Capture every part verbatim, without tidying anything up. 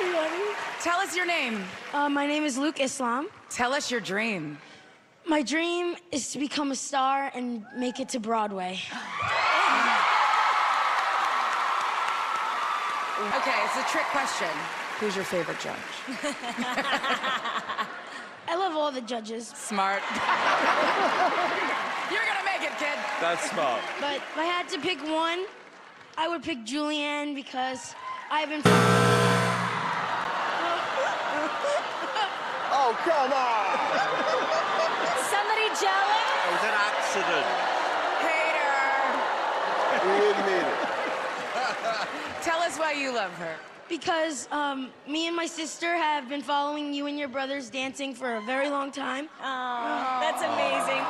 everybody. Tell us your name. Uh, my name is Luke Islam. Tell us your dream. My dream is to become a star and make it to Broadway. Okay, it's a trick question. Who's your favorite judge? I love all the judges. Smart. You're gonna make it, kid. That's smart. But if I had to pick one, I would pick Julianne because I've been... Oh, come on! Somebody jealous? It was an accident. Hater. We didn't mean it. Tell us why you love her. Because um, me and my sister have been following you and your brothers dancing for a very long time. Oh, that's amazing.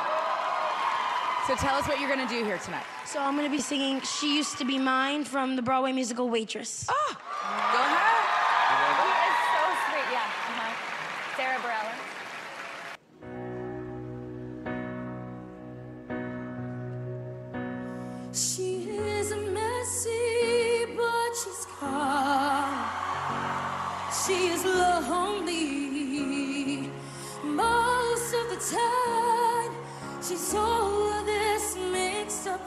So tell us what you're gonna do here tonight. So I'm gonna be singing She Used to Be Mine from the Broadway musical Waitress. Oh, go ahead. He is so sweet, yeah. Uh-huh. Sarah Bareilles. She isn't messy, but she's calm. She is lonely most of the time. She's all of this mixed up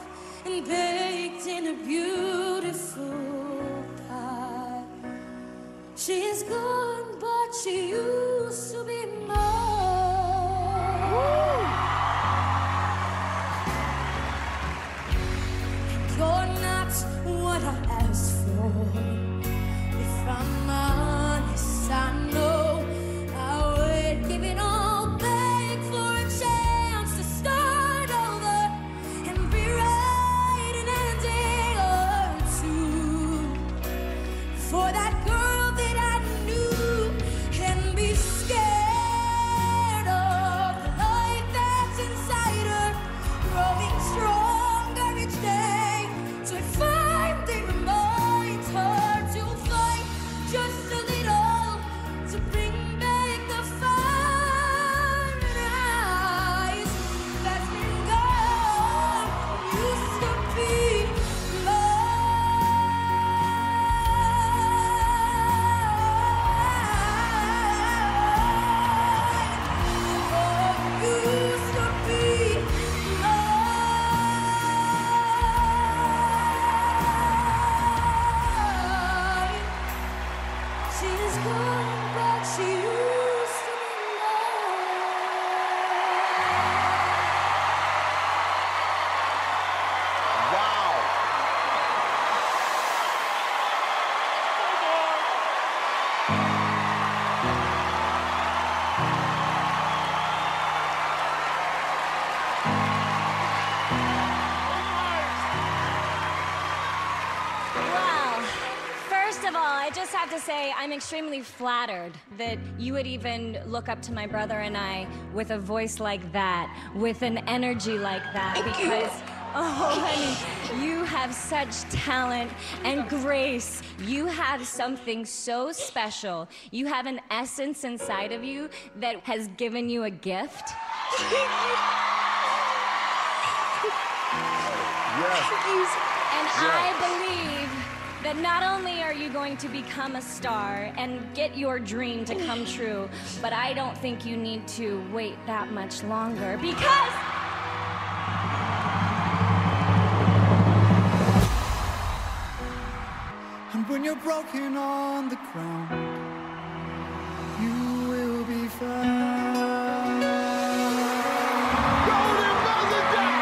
and baked in a beautiful pie. She's gone, but she used to be mine. Woo! You're not what I asked for. If I'm honest, I know I would give it all. I have to say, I'm extremely flattered that you would even look up to my brother and I with a voice like that, with an energy like that, because, oh honey, you have such talent and grace. You have something so special. You have an essence inside of you that has given you a gift. Yes. And yes. I believe that not only are you going to become a star and get your dream to come true, but I don't think you need to wait that much longer because... And when you're broken on the ground, you will be found. Golden Buzzer Jack!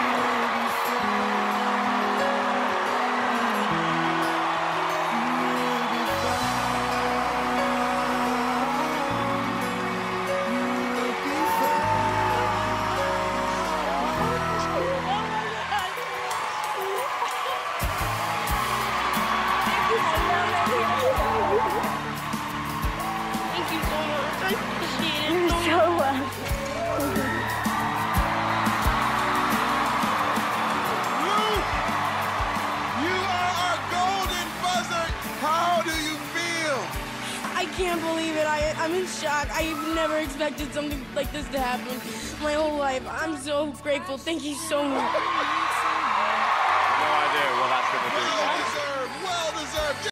I'm in shock. I've never expected something like this to happen my whole life. I'm so grateful. Thank you so much. No idea what that's gonna do. Well deserved. Well deserved.